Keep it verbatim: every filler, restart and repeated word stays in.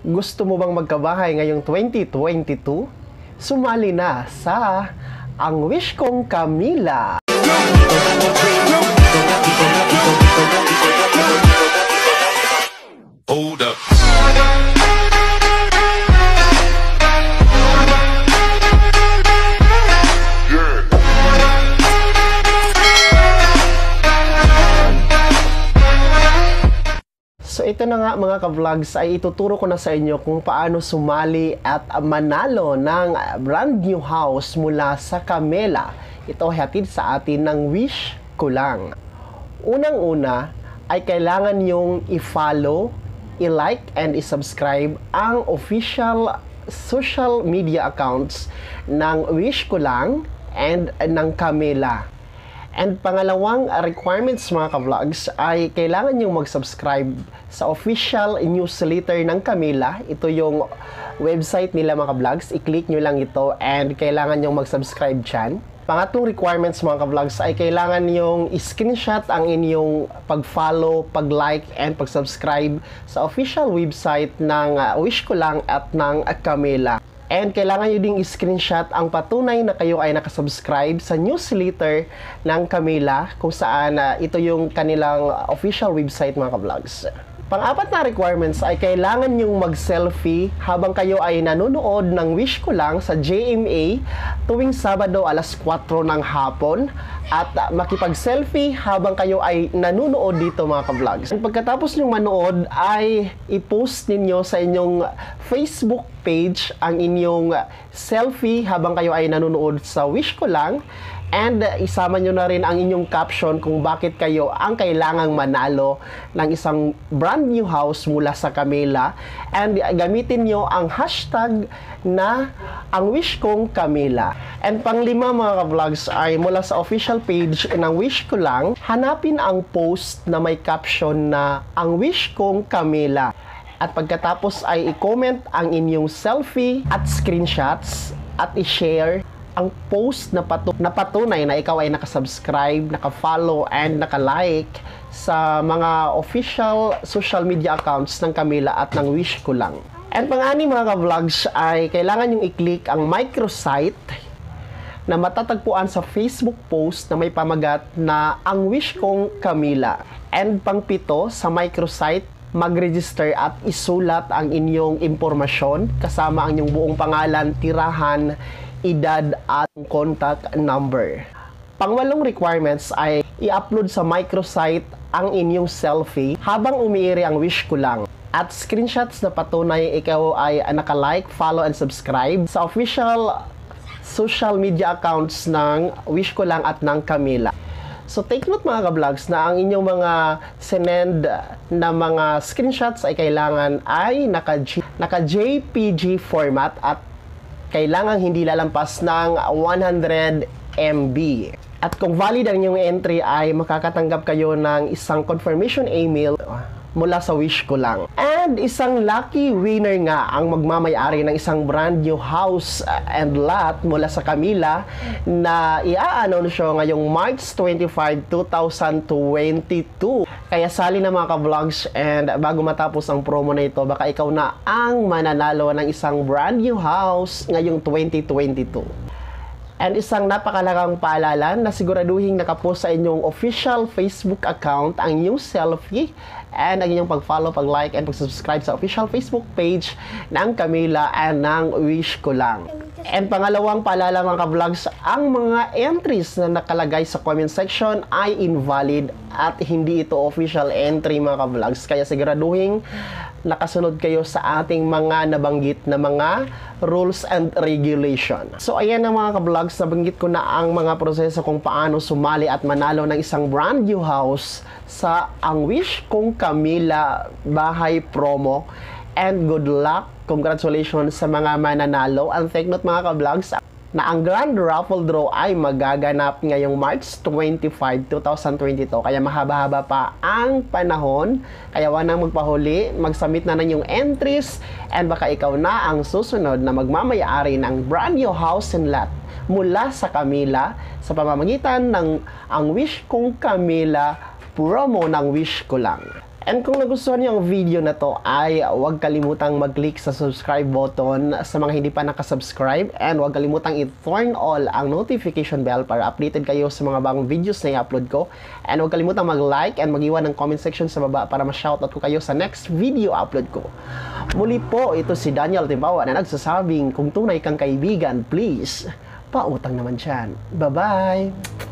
Gusto mo bang magkabahay ngayong twenty twenty-two? Sumali na sa Ang Wish Kong Camella! Hold up! So ito na nga mga ka-vlogs, ay ituturo ko na sa inyo kung paano sumali at manalo ng brand new house mula sa Camella. Ito hatid sa atin ng Wish Ko Lang. Unang-una ay kailangan yung i-follow, i-like and i-subscribe ang official social media accounts ng Wish Ko Lang and ng Camella. And pangalawang requirements mga ka-vlogs ay kailangan niyong mag-subscribe sa official newsletter ng Camella. Ito yung website nila mga ka-vlogs. I-click nyo lang ito and kailangan niyong mag-subscribe dyan. Pangatlong requirements mga ka-vlogs ay kailangan niyong i-screenshot ang inyong pag-follow, pag-like and pag-subscribe sa official website ng uh, Wish Ko Lang at ng uh, Camella. And kailangan nyo ding i-screenshot ang patunay na kayo ay nakasubscribe sa newsletter ng Camella kung saan uh, ito yung kanilang official website mga ka-vlogs. Pang-apat na requirements ay kailangan nyong mag-selfie habang kayo ay nanonood ng Wish Ko Lang sa G M A tuwing Sabado alas kwatro ng hapon at uh, makipag-selfie habang kayo ay nanonood dito mga ka-vlogs. Pagkatapos nyong manood ay i-post ninyo sa inyong Facebook page ang inyong selfie habang kayo ay nanonood sa Wish Ko Lang and uh, isama nyo na rin ang inyong caption kung bakit kayo ang kailangang manalo ng isang brand new house mula sa Camella and uh, gamitin nyo ang hashtag na Ang Wish Kong Camella. And panglima mga ka-vlogs ay mula sa official page ng Wish Ko Lang, hanapin ang post na may caption na Ang Wish Kong Camella. At pagkatapos ay i-comment ang inyong selfie at screenshots at i-share ang post na, patu na patunay na ikaw ay nakasubscribe, nakafollow, and nakalike sa mga official social media accounts ng Camella at ng Wish Ko Lang. And pang-anim mga ka-vlogs ay kailangan yung i-click ang microsite na matatagpuan sa Facebook post na may pamagat na Ang Wish Kong Camella. And pang-pito sa microsite, mag-register at isulat ang inyong impormasyon kasama ang inyong buong pangalan, tirahan, edad at contact number. Pangwalong requirements ay i-upload sa microsite ang inyong selfie habang umiiri ang Wish Ko Lang at screenshots na patunay ikaw ay nakalike, follow and subscribe sa official social media accounts ng Wish Ko Lang at ng Camella. So take note mga ka-vlogs na ang inyong mga sinend na mga screenshots ay kailangan ay naka-J P G format at kailangan hindi lalampas ng one hundred M B. At kung valid ang inyong entry ay makakatanggap kayo ng isang confirmation email mula sa Wish Ko Lang. And isang lucky winner nga ang magmamayari ng isang brand new house and lot mula sa Camella na i-a-anonsyo ngayong March twenty-fifth, two thousand twenty-two. Kaya sali na mga ka-vlogs and bago matapos ang promo na ito, baka ikaw na ang mananalo ng isang brand new house ngayong twenty twenty-two. And isang napakalagang paalala na siguraduhin nakapost sa inyong official Facebook account ang inyong selfie and ang inyong pag-follow, pag-like, and pag-subscribe sa official Facebook page ng Camella and ng Wish Ko Lang. And pangalawang paalala mga ka-vlogs, ang mga entries na nakalagay sa comment section ay invalid at hindi ito official entry mga ka-vlogs. Kaya siguraduhin nakasunod kayo sa ating mga nabanggit na mga rules and regulation. So ayan na mga ka-vlogs, nabanggit ko na ang mga proseso kung paano sumali at manalo ng isang brand new house sa Ang Wish Kong Camella Bahay Promo. And good luck, congratulations sa mga mananalo. And take note mga ka-vlogs na ang grand raffle draw ay magaganap ngayong March twenty-fifth, two thousand twenty-two. Kaya mahaba-haba pa ang panahon. Kaya wag nang magpahuli, mag-submit na ng yung entries and baka ikaw na ang susunod na magmamayari ng brand new house and lot mula sa Camella sa pamamagitan ng Ang Wish Kong Camella Promo ng Wish Ko Lang. And kung nagustuhan niyo ang video na to, ay huwag kalimutang mag-click sa subscribe button sa mga hindi pa nakasubscribe. And huwag kalimutang i-turn all ang notification bell para updated kayo sa mga bagong videos na i-upload ko. And huwag kalimutang mag-like and mag-iwan ng comment section sa baba para ma-shoutout ko kayo sa next video upload ko. Muli po, ito si Daniel Timpawa na nagsasabing kung tunay kang kaibigan, please, pautang naman dyan. Bye-bye!